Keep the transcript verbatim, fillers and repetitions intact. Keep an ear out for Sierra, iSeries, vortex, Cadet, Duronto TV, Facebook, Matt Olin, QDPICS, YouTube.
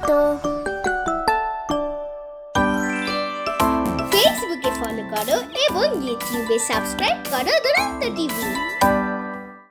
Duronto Facebook e follow karo ebong YouTube e subscribe karo Duronto T V।